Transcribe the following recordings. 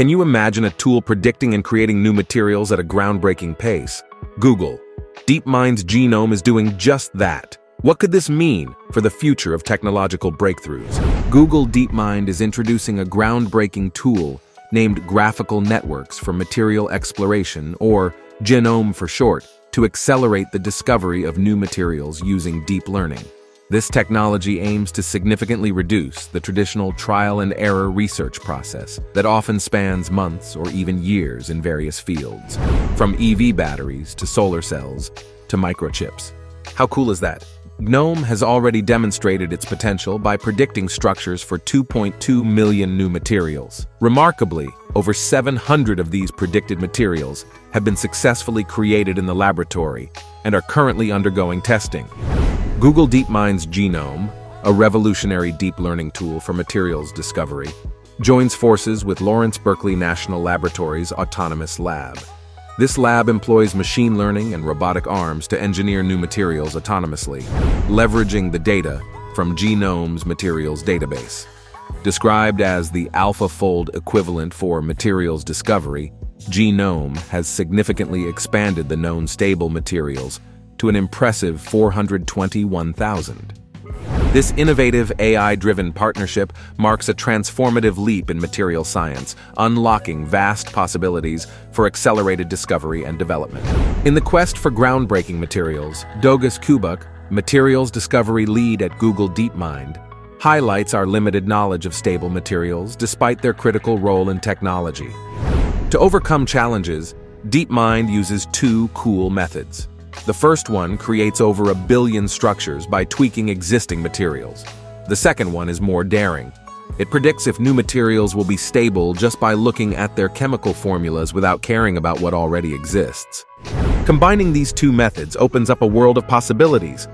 Can you imagine a tool predicting and creating new materials at a groundbreaking pace? Google DeepMind's GNoME is doing just that. What could this mean for the future of technological breakthroughs? Google DeepMind is introducing a groundbreaking tool named Graphical Networks for Material Exploration, or GNoME for short, to accelerate the discovery of new materials using deep learning. This technology aims to significantly reduce the traditional trial-and-error research process that often spans months or even years in various fields, from EV batteries to solar cells to microchips. How cool is that? GNoME has already demonstrated its potential by predicting structures for 2.2 million new materials. Remarkably, over 700 of these predicted materials have been successfully created in the laboratory and are currently undergoing testing. Google DeepMind's GNoME, a revolutionary deep learning tool for materials discovery, joins forces with Lawrence Berkeley National Laboratory's Autonomous Lab. This lab employs machine learning and robotic arms to engineer new materials autonomously, leveraging the data from GNoME's materials database. Described as the AlphaFold equivalent for materials discovery, GNoME has significantly expanded the known stable materials to an impressive 421,000. This innovative AI-driven partnership marks a transformative leap in material science, unlocking vast possibilities for accelerated discovery and development. In the quest for groundbreaking materials, Dogus Kubuk, materials discovery lead at Google DeepMind, highlights our limited knowledge of stable materials despite their critical role in technology. To overcome challenges, DeepMind uses two cool methods. The first one creates over 1 billion structures by tweaking existing materials. The second one is more daring. It predicts if new materials will be stable just by looking at their chemical formulas without caring about what already exists. Combining these two methods opens up a world of possibilities.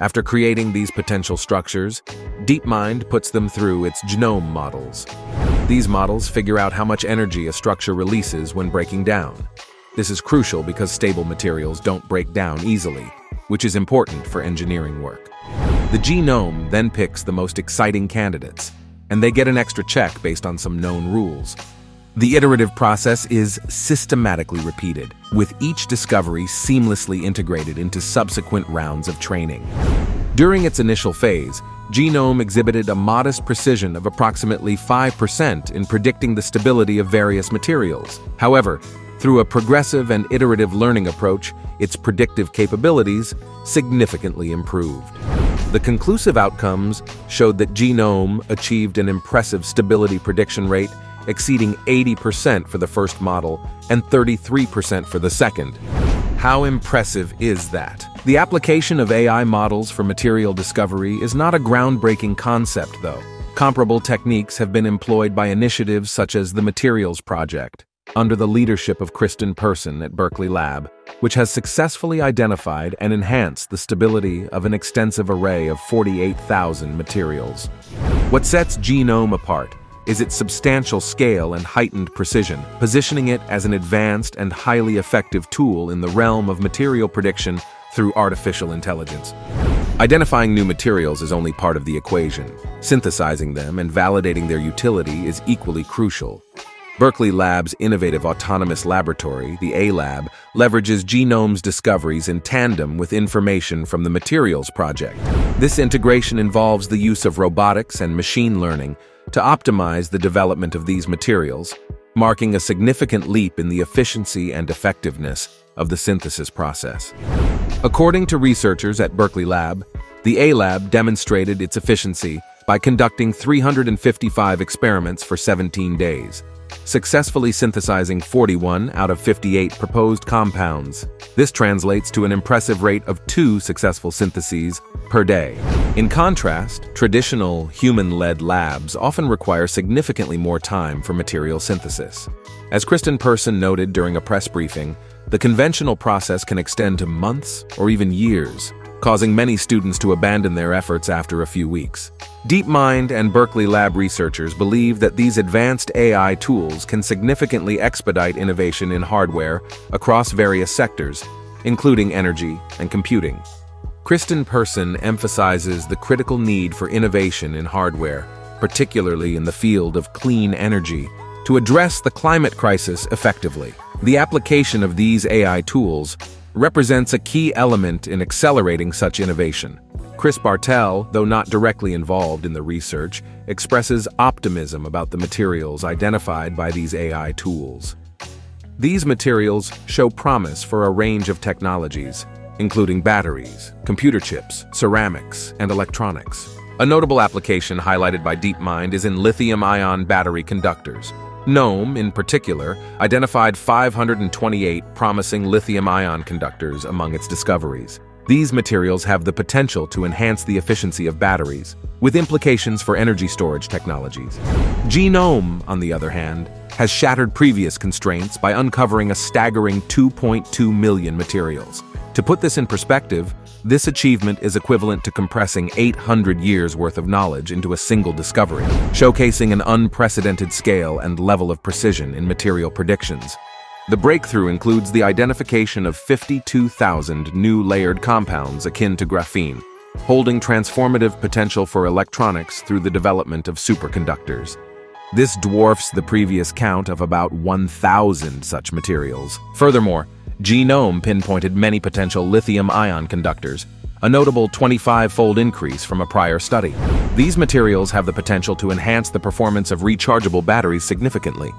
After creating these potential structures, DeepMind puts them through its GNoME models. These models figure out how much energy a structure releases when breaking down. This is crucial because stable materials don't break down easily, which is important for engineering work. The GNoME then picks the most exciting candidates, and they get an extra check based on some known rules. The iterative process is systematically repeated, with each discovery seamlessly integrated into subsequent rounds of training. During its initial phase, GNoME exhibited a modest precision of approximately 5% in predicting the stability of various materials. However, through a progressive and iterative learning approach, its predictive capabilities significantly improved. The conclusive outcomes showed that GNoME achieved an impressive stability prediction rate exceeding 80% for the first model and 33% for the second. How impressive is that? The application of AI models for material discovery is not a groundbreaking concept, though. Comparable techniques have been employed by initiatives such as the Materials Project, under the leadership of Kristin Persson at Berkeley Lab, which has successfully identified and enhanced the stability of an extensive array of 48,000 materials. What sets GNoME apart is its substantial scale and heightened precision, positioning it as an advanced and highly effective tool in the realm of material prediction through artificial intelligence. Identifying new materials is only part of the equation. Synthesizing them and validating their utility is equally crucial. Berkeley Lab's innovative autonomous laboratory, the A-Lab, leverages GNoME's discoveries in tandem with information from the Materials Project. This integration involves the use of robotics and machine learning to optimize the development of these materials, marking a significant leap in the efficiency and effectiveness of the synthesis process. According to researchers at Berkeley Lab, the A-Lab demonstrated its efficiency by conducting 355 experiments for 17 days, successfully synthesizing 41 out of 58 proposed compounds. This translates to an impressive rate of 2 successful syntheses per day. In contrast, traditional human-led labs often require significantly more time for material synthesis. As Kristin Persson noted during a press briefing, the conventional process can extend to months or even years, causing many students to abandon their efforts after a few weeks. DeepMind and Berkeley Lab researchers believe that these advanced AI tools can significantly expedite innovation in hardware across various sectors, including energy and computing. Kristin Persson emphasizes the critical need for innovation in hardware, particularly in the field of clean energy, to address the climate crisis effectively. The application of these AI tools represents a key element in accelerating such innovation. Chris Bartel, though not directly involved in the research, expresses optimism about the materials identified by these AI tools. These materials show promise for a range of technologies, including batteries, computer chips, ceramics, and electronics. A notable application highlighted by DeepMind is in lithium-ion battery conductors. GNoME, in particular, identified 528 promising lithium-ion conductors among its discoveries. These materials have the potential to enhance the efficiency of batteries, with implications for energy storage technologies. GNoME, on the other hand, has shattered previous constraints by uncovering a staggering 2.2 million materials. To put this in perspective, this achievement is equivalent to compressing 800 years' worth of knowledge into a single discovery, showcasing an unprecedented scale and level of precision in material predictions. The breakthrough includes the identification of 52,000 new layered compounds akin to graphene, holding transformative potential for electronics through the development of superconductors. This dwarfs the previous count of about 1,000 such materials. Furthermore, GNoME pinpointed many potential lithium-ion conductors, a notable 25-fold increase from a prior study. These materials have the potential to enhance the performance of rechargeable batteries significantly.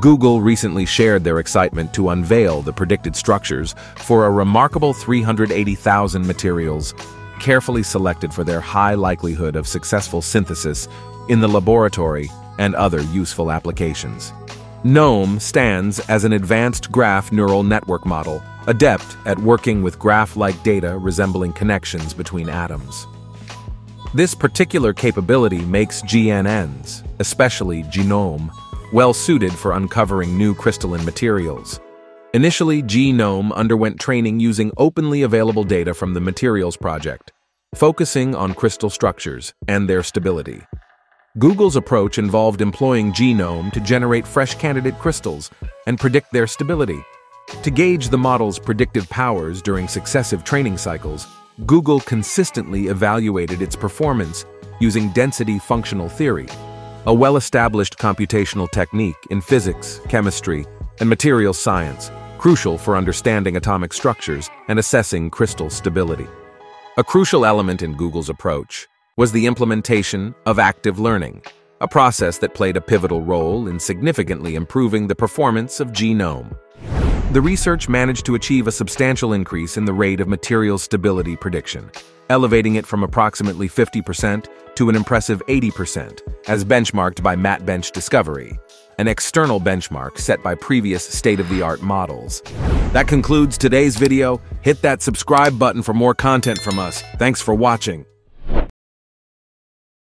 Google recently shared their excitement to unveil the predicted structures for a remarkable 380,000 materials, carefully selected for their high likelihood of successful synthesis in the laboratory and other useful applications. GNoME stands as an advanced graph neural network model, adept at working with graph-like data resembling connections between atoms. This particular capability makes GNNs, especially GNoME, well-suited for uncovering new crystalline materials. Initially, GNoME underwent training using openly available data from the Materials Project, focusing on crystal structures and their stability. Google's approach involved employing GNoME to generate fresh candidate crystals and predict their stability. To gauge the model's predictive powers during successive training cycles, Google consistently evaluated its performance using density functional theory, a well-established computational technique in physics, chemistry, and materials science, crucial for understanding atomic structures and assessing crystal stability. A crucial element in Google's approach was the implementation of active learning, a process that played a pivotal role in significantly improving the performance of GNoME. The research managed to achieve a substantial increase in the rate of material stability prediction, elevating it from approximately 50% to an impressive 80%, as benchmarked by matbench discovery, an external benchmark set by previous state-of-the-art models. That concludes today's video. Hit that subscribe button for more content from us. Thanks for watching.